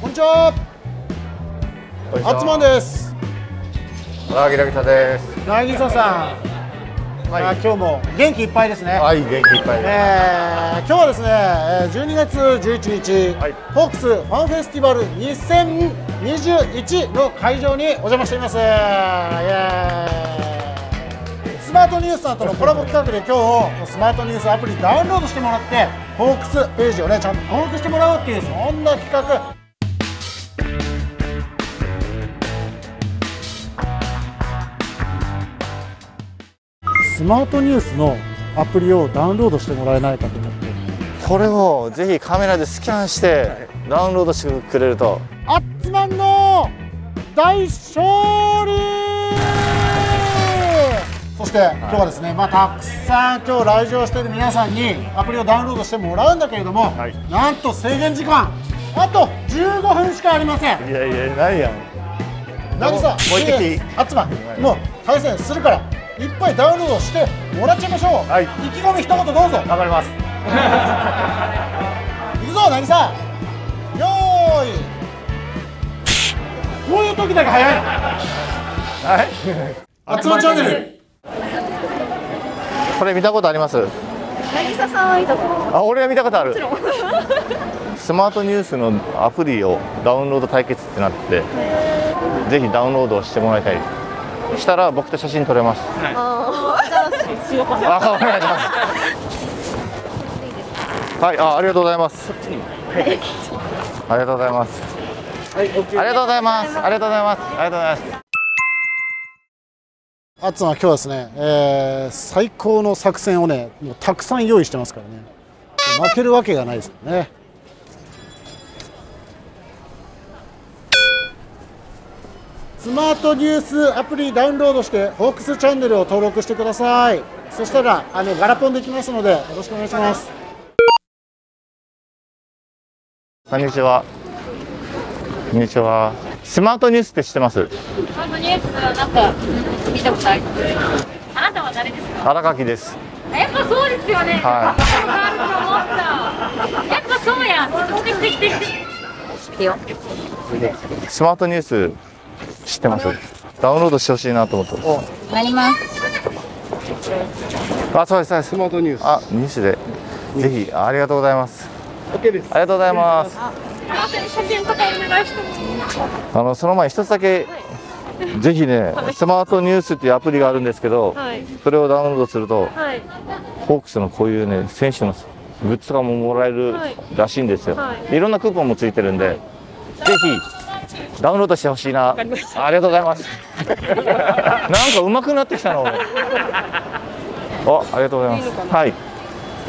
こんにちは。あつもんです。なぎらぎさです。なぎささん、はい、今日も元気いっぱいですね。はい、元気いっぱい。今日はですね、12月11日、はい、ホークスファンフェスティバル2021の会場にお邪魔しています。イエーイ。スマートニュースさんとのコラボ企画で今日スマートニュースアプリダウンロードしてもらってホークスページをねちゃんと登録してもらおうっていうそんな企画。スマートニュースのアプリをダウンロードしてもらえないかと思って、これをぜひカメラでスキャンしてダウンロードしてくれるとあっつまんの大勝利。そして今日はですね、まあ、たくさん今日来場している皆さんにアプリをダウンロードしてもらうんだけれども、はい、なんと制限時間あと15分しかありません。いやいやないやん。なぎさあつまもう対戦するからいっぱいダウンロードしてもらっちゃいましょう、はい、意気込み一言どうぞ。頑張ります。いくぞなぎさ。よーい。こういう時だけ早い。はい。あつまチャンネル。これ見たことあります？渚さんは見たこと。あ、俺は見たことある。スマートニュースのアプリをダウンロード対決ってなって、ぜひダウンロードしてもらいたい。したら僕と写真撮れます。はい、あ、お願いします。はい、あ、ありがとうございます。ありがとうございます。ありがとうございます。ありがとうございます。ありがとうございます。あつまは今日はですね、最高の作戦をねもうたくさん用意してますからね、負けるわけがないですよね。スマートニュースアプリダウンロードしてホークスチャンネルを登録してください。そしたらガラポンできますのでよろしくお願いします。こんにちは。こんにちは。スマートニュースって知ってます？スマートニュースはなんか見たことあります。あなたは誰ですか？荒垣です。やっぱそうですよね。はい。やっぱそうやん。来て。スマートニュース知ってます？ダウンロードしてほしいなと思ってます。なります。あ、そうです。スマートニュース。あ、ニュースでぜひありがとうございます。OK です。ありがとうございます。写真とかお願いしても。その前一つだけ、はい、ぜひねスマートニュースっていうアプリがあるんですけど、はい、それをダウンロードすると、はい、ホークスのこういうね選手のグッズとかももらえるらしいんですよ、はいはい、いろんなクーポンもついてるんで、はい、ぜひダウンロードしてほしいな。 ありがとうございます。なんか上手くなってきたの。あ、ありがとうございます。はい、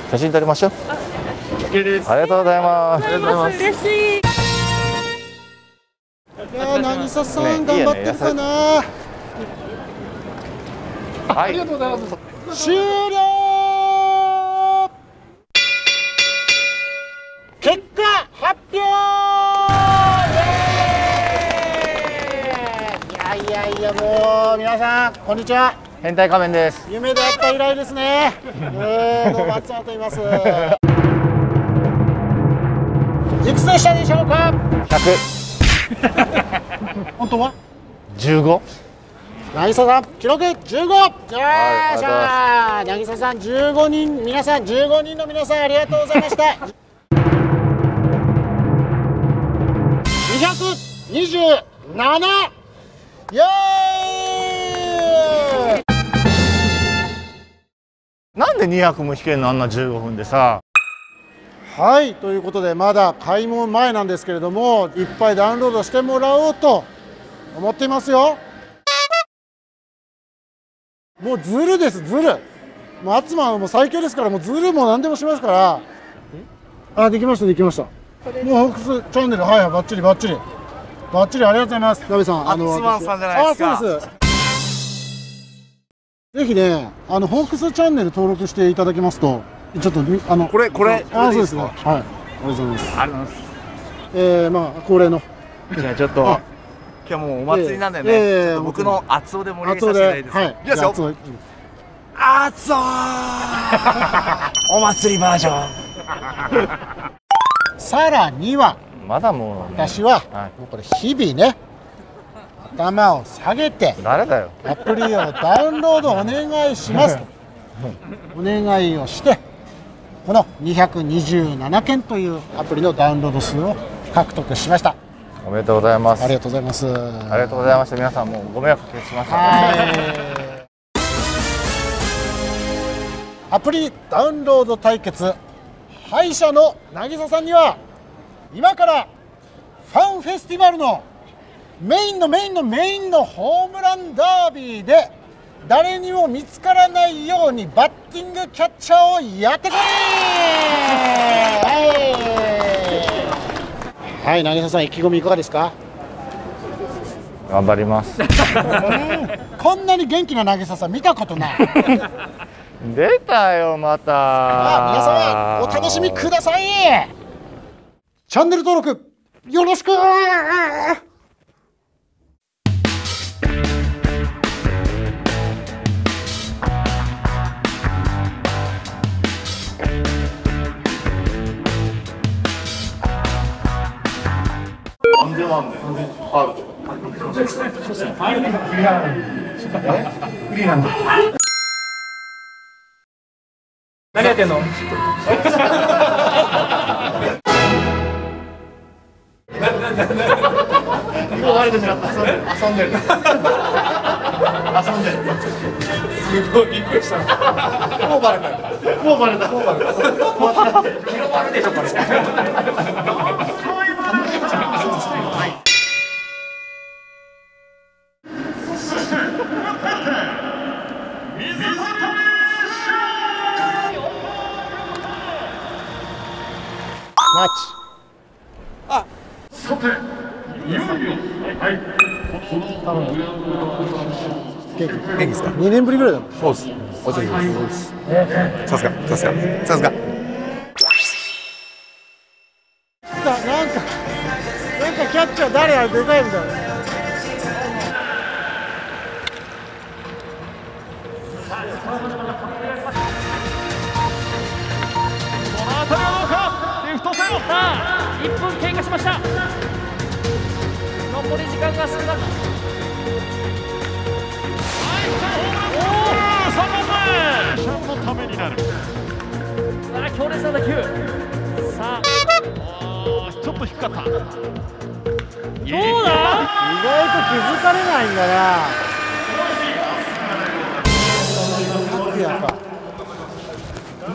写真撮りましょう。ありがとうございます。嬉しい。いや、渚さん頑張ってるかな。はい。ありがとうございます。終了。結果発表。いやいやいや、もう皆さんこんにちは。変態仮面です。夢であった以来ですね。どうもあつまといいます。いくつでしたでしょうか。100。本当は 15。 渚さん記録15。よっしゃー。渚さん15人、皆さん15人の皆さんありがとうございました。227。イエーイ。なんで200も引けんの、あんな15分でさ。はい、ということでまだ開門前なんですけれども、いっぱいダウンロードしてもらおうと思っていますよ。もうズルです、ズル。もうあつまはもう最強ですから、もうズルも何でもしますから。あ、できましたできました。もうホークスチャンネル、はいはい、バッチリバッチリバッチリ。ありがとうございます。ナベさん、あつまさんじゃないですか。あ、そうです。ぜひねホークスチャンネル登録していただきますと、ちょっとこれあ、そうですね。はい、ありがとうございます。ありがとうございます。まあ恒例のじゃあちょっと今日もうお祭りなんだよね。僕の熱男で盛り上げさせていただいて、いきますよ。熱男お祭りバージョン。さらにはまだもう、ね、私は、はい、もうこれ日々ね頭を下げて誰だよアプリをダウンロードお願いしますお願いをしてこの227件というアプリのダウンロード数を獲得しました。おめでとうございます。ありがとうございます。ありがとうございました。皆さんもうご迷惑おかけしました。アプリダウンロード対決敗者の渚さんには今からファンフェスティバルのメインのホームランダービーで誰にも見つからないようにバッティングキャッチャーをやってくれ。はい、渚さん、意気込みいかがですか？頑張ります。こんなに元気な渚さん見たことない。出たよ、また。まあ、皆さん、お楽しみください。チャンネル登録、よろしく。何やってんの？マッチ。あ、さて、いよいよ、はい、元気ですか？2年ぶりぐらいだもん。そうです。お疲れ様です。さすが、さすが、さすが。なんかキャッチャー誰あれでかいんだよ。この辺りはどうか。さあ1分経過しました。残り時間が少なく、はい、おー、サンバのためになる。ああ、強烈な打球。さあ、ちょっと低かった。どうだ？意外と気づかれないんだな。やっぱ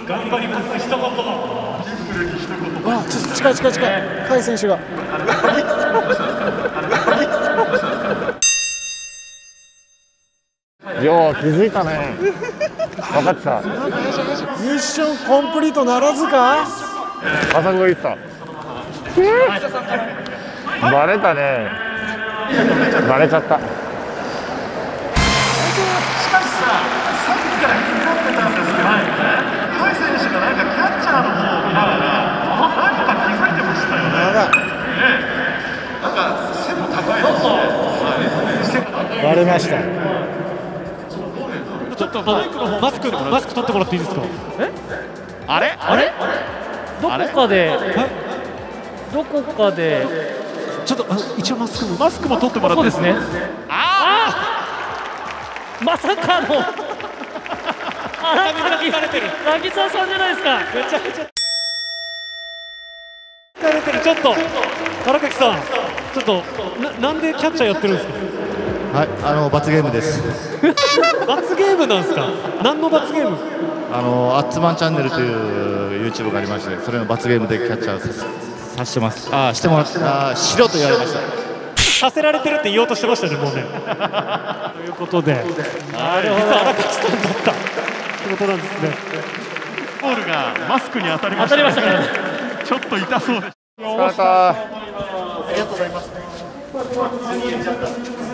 頑張ります一言。あ、ちょっと近い甲斐選手がよう気づいたね。分かってた。ミッションコンプリートならずか。あさこが言ってた。バレたね。バレちゃった。しかしさ、さっきから気になってたんですけど、甲斐選手がなんかキャッチャーの方を見ながら割れました。ちょっとマスク取ってもらっていいですか？え？あれ？どこかでちょっと一応マスクも取ってもらってですね。ああ、まさかの渚さんじゃないですか。めちゃめちゃ疲れてる。ちょっと唐垣さん、ちょっとなんでキャッチャーやってるんですか？はい、罰ゲームです。罰ゲームなんですか？何の罰ゲーム？アッツマンチャンネルという YouTube がありまして、それの罰ゲームでキャッチャーさせてます。ああ、してもらった。しろと言われました。させられてるって言おうとしてましたね、もうね。ということで、あれは荒垣さんだったってことなんですね。ボールがマスクに当たりましたね。当たりましたね。ちょっと痛そうです。ありがとうございます。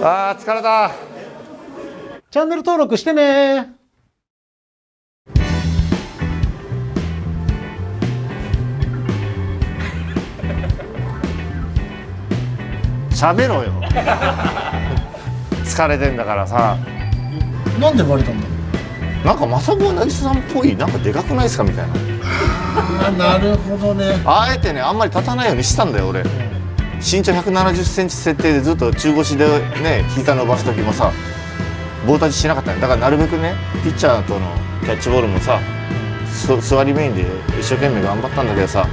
あー、疲れた。チャンネル登録してね。喋ろよ。疲れてんだからさ。なんでバレたんだ。なんか正子は渚さんっぽい、なんかでかくないですかみたいな。なるほどね。あえてね、あんまり立たないようにしたんだよ俺。身長170センチ設定でずっと中腰でね膝伸ばす時もさ棒立ちしなかったんだから、なるべくねピッチャーとのキャッチボールもさ座りメインで一生懸命頑張ったんだけどさ、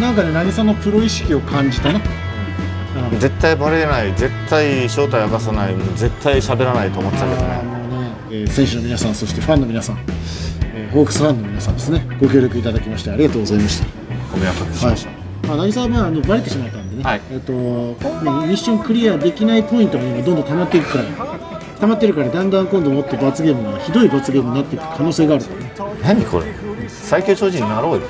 なんかね何さんのプロ意識を感じたな。絶対バレない、絶対正体明かさない、絶対喋らないと思ってたけどね。選手の皆さん、そしてファンの皆さん、ホークスファンの皆さんですね、ご協力いただきましてありがとうございました。ご迷惑をおかけしました。まあ渚さんはバレてしまったんでね、はい、ミッションクリアできないポイントが今どんどん溜まっていくから、だんだん今度もっと罰ゲームがひどい罰ゲームになっていく可能性があるからね。何これ？最強超人になろうよ。